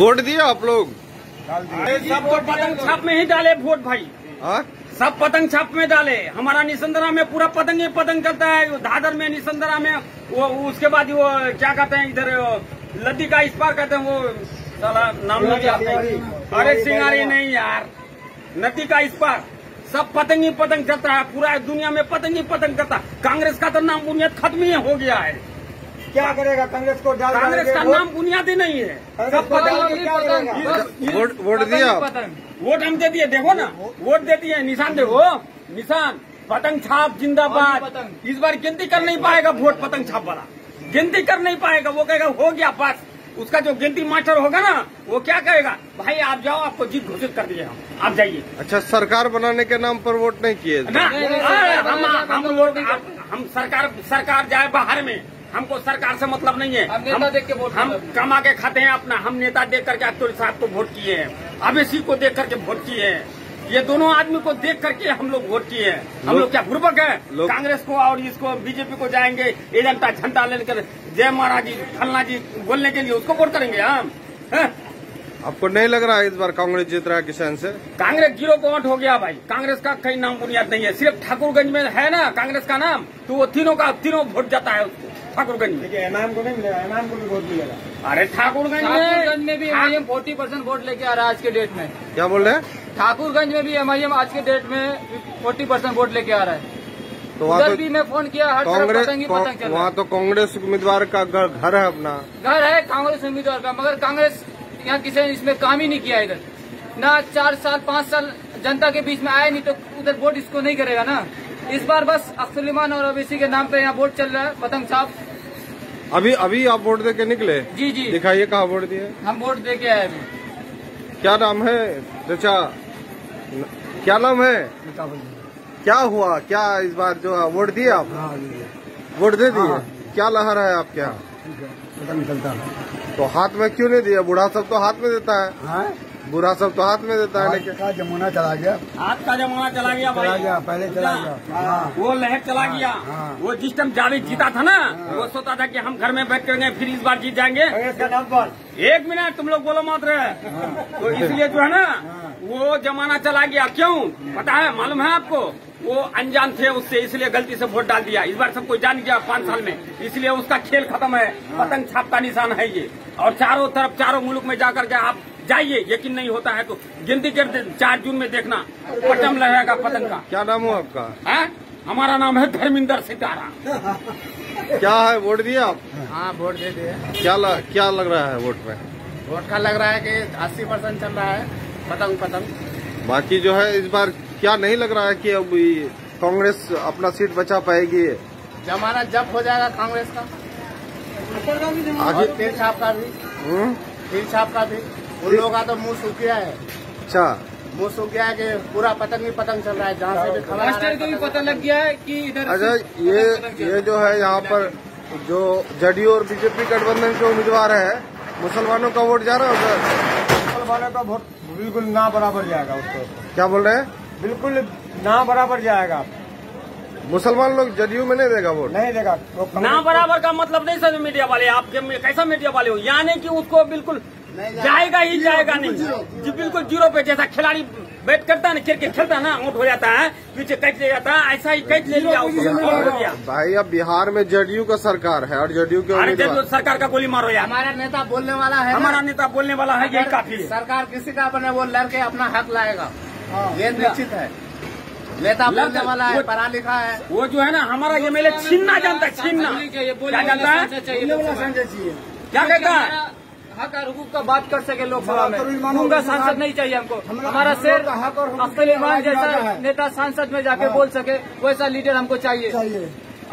Vote दिया आप लोग? सब वोट पतंग छाप में ही डाले वोट भाई, सब पतंग छाप में डाले। हमारा निसंदरा में पूरा पतंग ही पतंग चलता है, दादर में निसंदरा में वो, उसके बाद वो क्या कहते हैं इधर लद्दी का इस पार कहते हैं वो साला नाम लग जाते हैं। अरे सिंगारी नहीं यार, नदी का इस पार सब पतंग ही पतंग चलता है, पूरा दुनिया में पतंग ही पतंग चलता। कांग्रेस का तो नाम बुनियाद खत्म ही हो गया है। क्या करेगा कांग्रेस को? कांग्रेस का नाम बुनियाद ही नहीं है, सब पतंग। वोट दिया? वोट हम दे दिए, देखो ना वोट देती है निशान, देखो निशान पतंग छाप जिंदाबाद। इस बार गिनती कर नहीं पाएगा वोट पतंग छाप वाला, गिनती कर नहीं पाएगा। वो कहेगा हो गया बस। उसका जो गिनती मास्टर होगा ना वो क्या कहेगा, भाई आप जाओ आपको जीत घोषित कर दिए हम, आप जाइए। अच्छा, सरकार बनाने के नाम पर वोट नहीं किए ना? हम लोग हम सरकार जाए बाहर में, हमको सरकार से मतलब नहीं है। हम नेता देख के वोट, हम कमा के खाते हैं अपना। हम नेता देख करके अख्तरुल साहब को वोट किए हैं, अवेसी को देख करके वोट किए हैं, ये दोनों आदमी को देख करके हम लोग वोट किए हैं। हम लोग क्या बुर्बक है? कांग्रेस को और इसको बीजेपी को जाएंगे एजेंटा झंडा लेकर जय महाराज जी फलना जी बोलने के लिए, उसको वोट करेंगे हम? आपको नहीं लग रहा है इस बार कांग्रेस जीत रहा है किसान से? कांग्रेस 0 पॉइंट हो गया भाई, कांग्रेस का कहीं नाम बुनियाद नहीं है। सिर्फ ठाकुरगंज में है ना कांग्रेस का नाम, तो वो तीनों का तीनों वोट जाता है उसको ठाकुरगंज में। एमआईएम को नहीं मिलेगा, एमआईएम को भी वोट मिलेगा। अरे ठाकुरगंज में भी एमआईएम 40% वोट लेके आ रहा है आज के डेट में। क्या बोल रहे हैं? ठाकुरगंज में भी एमआईएम आज के डेट में 40% वोट लेके आ रहा है। तो उधर भी मैं फोन किया, हर तरफ पतंग ही पतंग चल रहा है। वहाँ तो कांग्रेस उम्मीदवार का घर है, अपना घर है कांग्रेस उम्मीदवार का, मगर कांग्रेस यहाँ किसी ने इसमें काम ही नहीं किया। इधर ना 4 साल 5 साल जनता के बीच में आया नहीं, तो उधर वोट इसको नहीं करेगा ना। इस बार बस अख्तरुल ईमान और ओवैसी के नाम पे यहाँ वोट चल रहा है पतंग साहब। अभी अभी आप वोट दे के निकले? जी जी। दिखाइए कहाँ वोट दिए? हम वोट दे के आए अभी। क्या नाम है चाचा? क्या नाम है? क्या हुआ, क्या इस बार जो वोट दिए आप? वोट दे दिए? क्या लहर है आपके यहाँ? पतंग चलता है। तो हाथ में क्यों नहीं दिया? बूढ़ा सब तो हाथ में देता है, बूढ़ा सब तो हाथ में देता है। लेकिन जमाना चला गया, हाथ का जमाना चला गया भाई। चला गया, पहले चला गया वो लहर, चला गया वो जिस टाइम जावेद जीता था ना, वो सोचता था कि हम घर में बैठ करेंगे फिर इस बार जीत जाएंगे। 1 मिनट तुम लोग बोलो मात्र, तो इसलिए जो है ना वो जमाना चला गया। क्यों पता है? मालूम है आपको? वो अनजान थे उससे, इसलिए गलती से वोट डाल दिया। इस बार सब कोई जान गया 5 साल में, इसलिए उसका खेल खत्म है। पतंग छाप का निशान है ये, और चारों तरफ चारों मुल्क में जाकर के आप जाइए, यकीन नहीं होता है तो गिनती कर 4 जून में देखना, पटम लगेगा पतंग का। क्या नाम हो आपका? है? हमारा नाम है धर्मिंदर सितारा। क्या है वोट दिया आप? हाँ वोट दे दिया। क्या लग रहा है वोट में? वोट का लग रहा है की 80% चल रहा है पतंग पतंग। बाकी जो है इस बार क्या नहीं लग रहा है कि अब कांग्रेस अपना सीट बचा पाएगी? जमाना जब हो जाएगा कांग्रेस का, तीर छाप का भी, तीर छाप का भी। उन लोगों का तो मुंह सूख गया है। अच्छा, मुंह सूख गया है कि पूरा पतंग ही पतंग चल रहा है, जहाँ से भी खबर मास्टर को भी पता लग गया है कि इधर। अच्छा, ये जो है यहाँ पर जो जडयू और बीजेपी गठबंधन के उम्मीदवार है, मुसलमानों का वोट जा रहा है उधर? मुसलमानों का वोट बिल्कुल ना बराबर जाएगा उसको। क्या बोल रहे हैं? बिल्कुल ना बराबर जाएगा। मुसलमान लोग जदयू में नहीं देगा वोट? नहीं देगा। तो ना बराबर का मतलब नहीं सर मीडिया वाले, आप कैसा मीडिया वाले हो? यानी कि उसको बिल्कुल जाएगा ही जाएगा नहीं, जी बिल्कुल 0 पे। जैसा खिलाड़ी बैट करता है ना, क्रिकेट खेलता है ना, आउट हो जाता है पीछे कैच ले जाता है, ऐसा ही कैच ले लिया भाई। अब बिहार में जदयू का सरकार है और जदयू के सरकार का गोली मारो यार। हमारा नेता बोलने वाला है, हमारा नेता बोलने वाला है, यही काफी है। सरकार किसी का बने वो लड़के अपना हक लाएगा, ये निश्चित है। नेता बोलने वाला है, पढ़ा लिखा है। वो जो है ना हमारा एमएलए छीनना जानता है, छीनना क्या जानता है, क्या कहता है? हक और हुकूक का बात कर सके लोकसभा में, उनका सांसद नहीं चाहिए हमको। हमारा शेर अख्तरुल ईमान जैसा नेता सांसद में जाके बोल सके, वैसा लीडर हमको चाहिए।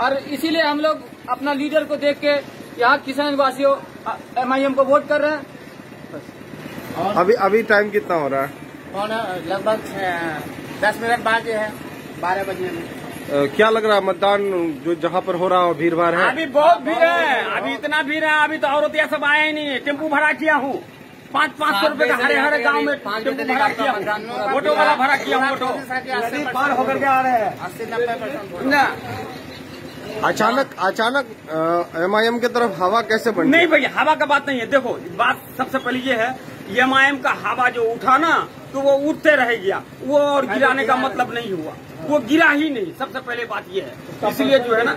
और इसीलिए हम लोग अपना लीडर को देख के यहाँ किशनगंजवासियों एमआईएम को वोट कर रहे हैं। अभी टाइम कितना हो रहा है? लगभग 10 मिनट बाद है 12 बजे में। क्या लग रहा है मतदान जो जहाँ पर हो रहा है, भीड़ भाड़ है? अभी बहुत भीड़ है, अभी इतना भीड़ है, अभी तो औरत या सब आया ही नहीं है। टेम्पू भरा किया हूँ 500 रूपये का, हरे हरे गाँव में टेम्पू भरा किया हूँ, ऑटो वाला भरा किया हूँ, ऑटो पार होकर के आ रहे हैं 80-90%। अचानक एमआईएम की तरफ हवा कैसे बनी? नहीं भैया हवा का बात नहीं है। देखो बात सबसे पहले ये है एमआईएम का हवा जो उठा ना तो वो उठते रह गया, वो और गिराने का मतलब नहीं हुआ, वो गिरा ही नहीं। सबसे पहले बात ये है, इसलिए जो है ना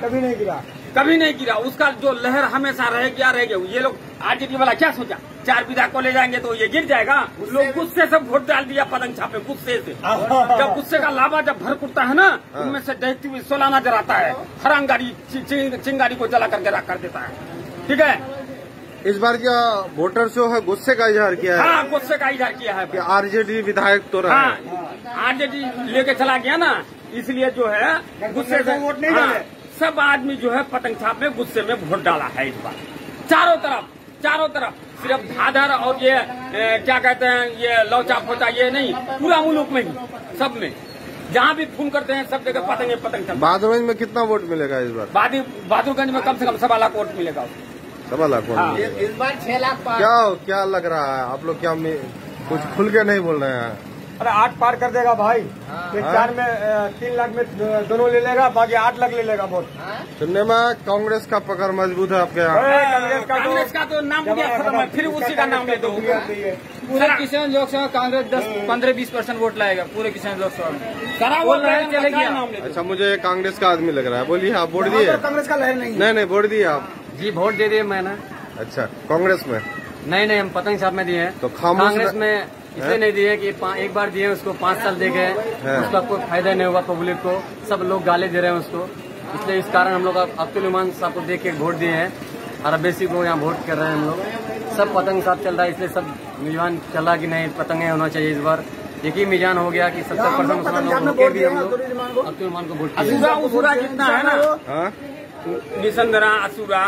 कभी नहीं गिरा, उसका जो लहर हमेशा रह गया। ये लोग आरजेडी वाला क्या सोचा, 4 विधायक को ले जाएंगे तो ये गिर जाएगा। लोग गुस्से से वोट डाल दिया पलंग छापे, गुस्से से। जब गुस्से का लावा जब भर उठता है ना, उनमें से देखती हुई सोलाना जलाता है, हरंगाड़ी चिंगारी को जला करके राख कर देता है। ठीक है, इस बार क्या वोटर जो है गुस्से का इजहार किया है? हाँ, गुस्से का इजहार किया है कि आरजेडी विधायक तो रहा। हाँ, आरजेडी लेके चला गया ना, इसलिए जो है गुस्से से वोट नहीं डाले। सब आदमी जो है पतंग छाप में गुस्से में वोट डाला है इस बार। चारों तरफ सिर्फ धाधर और ये क्या कहते हैं ये लौचा पोचा ये नहीं, पूरा मुल्क में ही, सब में, जहाँ भी फोन करते हैं सब जगह पतंग। बहादुरगंज में कितना वोट मिलेगा इस बार? बहादुरगंज में कम से कम 7.25 लाख वोट मिलेगा। 7.25 लाख वोट इस बार। 6 लाख क्या लग रहा है आप लोग? क्या कुछ खुल के नहीं बोल रहे हैं? अरे 8 पार कर देगा भाई। 4 में 3 लाख में दोनों ले लेगा, बाकी 8 लाख ले लेगा वोट। सुनने में कांग्रेस का पकड़ मजबूत है आपके यहाँ। कांग्रेस का तो नाम गया, फिर उसी का नाम ले दो। पूरे किशनगंज लोकसभा कांग्रेस 10-15-20% वोट लाएगा पूरे किशनगंज लोकसभा में। सारा वोट चलेगा। अच्छा, मुझे कांग्रेस का आदमी लग रहा है। बोलिए, आप वोट दिए? कांग्रेस का लहर नहीं, वोट दिए आप? जी, वोट दे दिए मैंने। अच्छा, कांग्रेस में? नहीं, हम पतंग साहब में दिए हैं। तो कांग्रेस में इसलिए नहीं दिए कि एक बार दिए उसको 5 साल दे गए, उसका कोई फायदा नहीं हुआ। पब्लिक को सब लोग गाली दे रहे हैं उसको, इसलिए इस कारण हम लोग अख्तरुल ईमान साहब को देख के वोट दिए हैं। अरबेसी को यहाँ वोट कर रहे हैं हम लोग। सब पतंग साहब चल रहा है, इसलिए सब मिजान चला कि नहीं पतंगे होना चाहिए। इस बार एक ही मिजान हो गया कि 70% मुसलमान लोग अख्तरुल ईमान को वोट किया। जितना है ना निसंदरा असुरा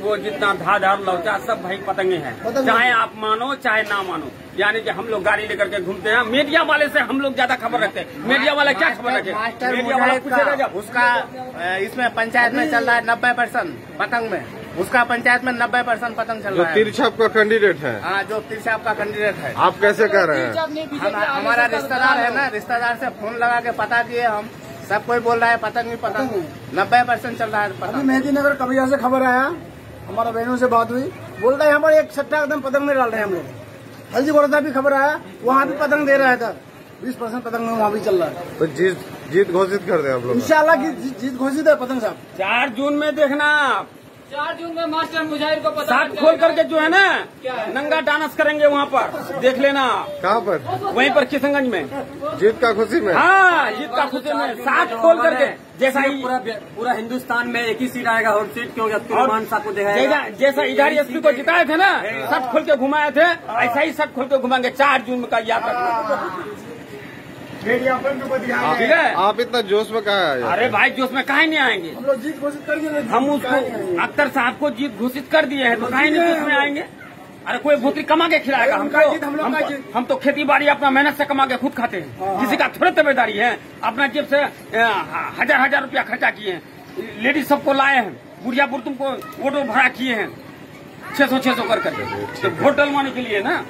वो जितना धाधार लौटा सब भाई पतंगे हैं, चाहे आप मानो चाहे ना मानो। यानी कि हम लोग गाड़ी लेकर के घूमते हैं। मीडिया वाले से हम लोग ज्यादा खबर रखते हैं। मीडिया वाला क्या खबर रखे? मीडिया वाला पूछेगा। उसका इसमें पंचायत में चल रहा है 90% पतंग में, उसका पंचायत में 90% पतंग चल रहा है। तिरछाप का कैंडिडेट है। हाँ, जो तिरछाप का कैंडिडेट है। आप कैसे कह रहे हैं? हमारा रिश्तेदार है ना, रिश्तेदार से फोन लगा के पता किए हम, सब कोई बोल रहा है पतंग 90% चल रहा है पतंग। अभी मेहदीनगर कबिया से खबर आया, हमारा बहनों से बात हुई, बोल रहा है हमारे 1 सट्टा एकदम पतंग में डाल रहे हैं हम लोग। हल्दी गोड़ा भी खबर आया, वहाँ भी पतंग दे रहा है था, 20% पतंग में वहाँ भी चल रहा है। तो जीत घोषित कर दे आप लोग इंशाल्लाह की। जीत घोषित है पतंग साहब। 4 जून में देखना आप, 4 जून में मास्टर मुजाहिर को पतंग खोल करके जो है ना नंगा डांस करेंगे वहाँ पर, देख लेना। कहाँ पर? वहीं पर किशनगंज में, जीत का खुशी में। हाँ, जीत का खुशी में साथ खोल करके। जैसा ही पूरा हिंदुस्तान में एक ही सीट आएगा और सीट क्योंकि अख्तरुल ईमान साहब को दिखाएगा। जैसा इधारी एसपी को जिताए थे ना, सट खोल के घुमाए थे, ऐसा ही सट खोल के घुमाएंगे 4 जून का, याद रखना। ठीक है, आप इतना जोश में कहाँ आए? अरे भाई, जोश में कहीं नहीं आएंगे हम लोग। जीत घोषित कर दिए हम उसको, अख्तर साहब को जीत घोषित कर दिए हैं तो कहीं नहीं जोश में आएंगे। अरे कोई भूतरी कमा के खिलाएगा हमको? हम तो खेती बाड़ी अपना मेहनत से कमा के खुद खाते हैं, किसी का थोड़े तबेदारी है। अपना जेब से हजार रुपया खर्चा किए हैं, लेडीज सबको लाए हैं, बुढ़िया बुढ़तुम को वोट भरा किए हैं 600 कर करके, तो वोट डलवाने के लिए ना।